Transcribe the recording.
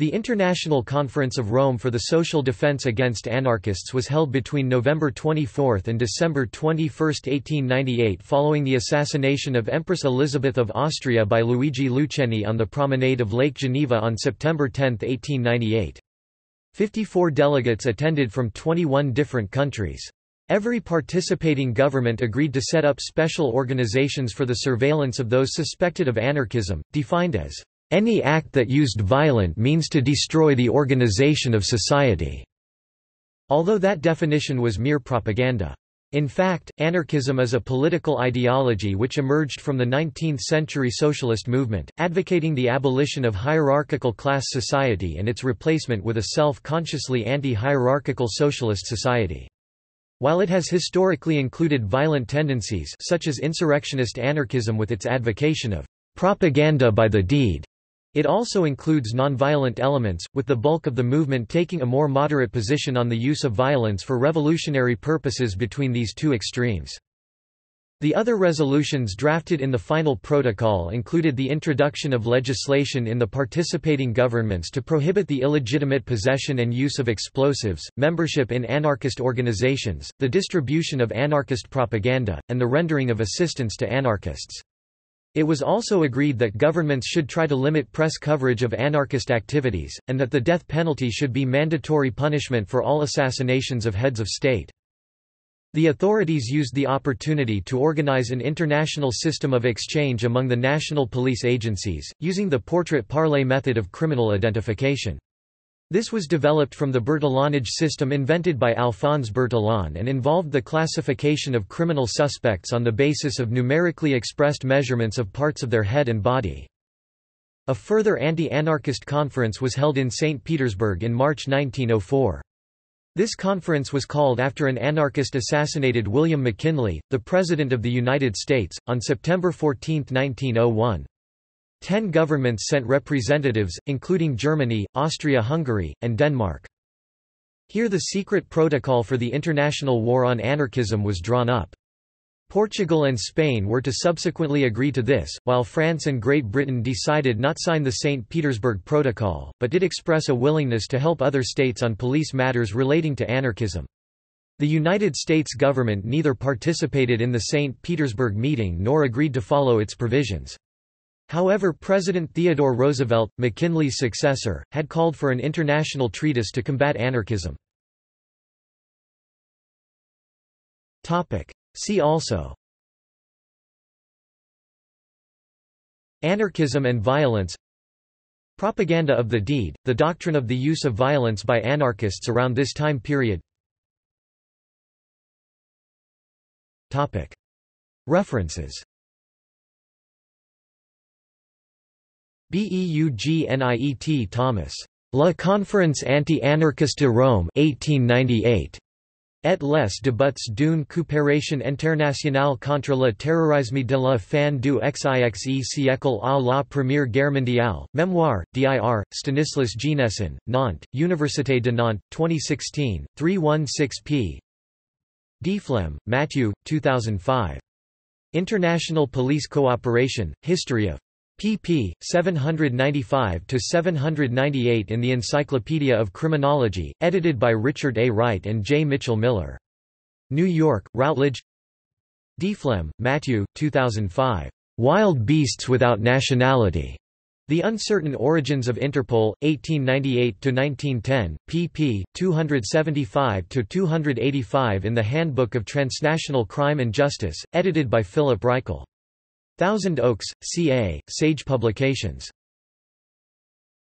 The International Conference of Rome for the Social Defense Against Anarchists was held between November 24 and December 21, 1898 following the assassination of Empress Elisabeth of Austria by Luigi Lucheni on the promenade of Lake Geneva on September 10, 1898. 54 delegates attended from 21 different countries. Every participating government agreed to set up special organizations for the surveillance of those suspected of anarchism, defined as any act that used violent means to destroy the organization of society, although that definition was mere propaganda. In fact, anarchism is a political ideology which emerged from the 19th-century socialist movement, advocating the abolition of hierarchical class society and its replacement with a self-consciously anti-hierarchical socialist society. While it has historically included violent tendencies such as insurrectionist anarchism with its advocation of propaganda by the deed, it also includes nonviolent elements, with the bulk of the movement taking a more moderate position on the use of violence for revolutionary purposes between these two extremes. The other resolutions drafted in the final protocol included the introduction of legislation in the participating governments to prohibit the illegitimate possession and use of explosives, membership in anarchist organizations, the distribution of anarchist propaganda, and the rendering of assistance to anarchists. It was also agreed that governments should try to limit press coverage of anarchist activities, and that the death penalty should be mandatory punishment for all assassinations of heads of state. The authorities used the opportunity to organize an international system of exchange among the national police agencies, using the portrait-parlé method of criminal identification. This was developed from the Bertillonage system invented by Alphonse Bertillon and involved the classification of criminal suspects on the basis of numerically expressed measurements of parts of their head and body. A further anti-anarchist conference was held in St. Petersburg in March 1904. This conference was called after an anarchist assassinated William McKinley, the President of the United States, on September 14, 1901. 10 governments sent representatives, including Germany, Austria-Hungary, and Denmark. Here the secret protocol for the international war on anarchism was drawn up. Portugal and Spain were to subsequently agree to this, while France and Great Britain decided not to sign the St. Petersburg Protocol, but did express a willingness to help other states on police matters relating to anarchism. The United States government neither participated in the St. Petersburg meeting nor agreed to follow its provisions. However, President Theodore Roosevelt, McKinley's successor, had called for an international treatise to combat anarchism. See also: Anarchism and violence, Propaganda of the deed, the doctrine of the use of violence by anarchists around this time period. References. Beugniet Thomas. La conférence anti-anarchiste de Rome 1898. Et les débats d'une coopération internationale contre le terrorisme de la fin du XIXe siècle à la Première Guerre mondiale. Mémoire, dir. Stanislas Genesin, Nantes, Université de Nantes, 2016, 316 p. Deflem, Mathieu, 2005. International Police Cooperation, History of pp. 795–798 in the Encyclopedia of Criminology, edited by Richard A. Wright and J. Mitchell Miller. New York, Routledge. Deflem, Mathieu, 2005. Wild Beasts Without Nationality. The Uncertain Origins of Interpol, 1898–1910, pp. 275–285 in the Handbook of Transnational Crime and Justice, edited by Philip Reichel. Thousand Oaks, CA, Sage Publications.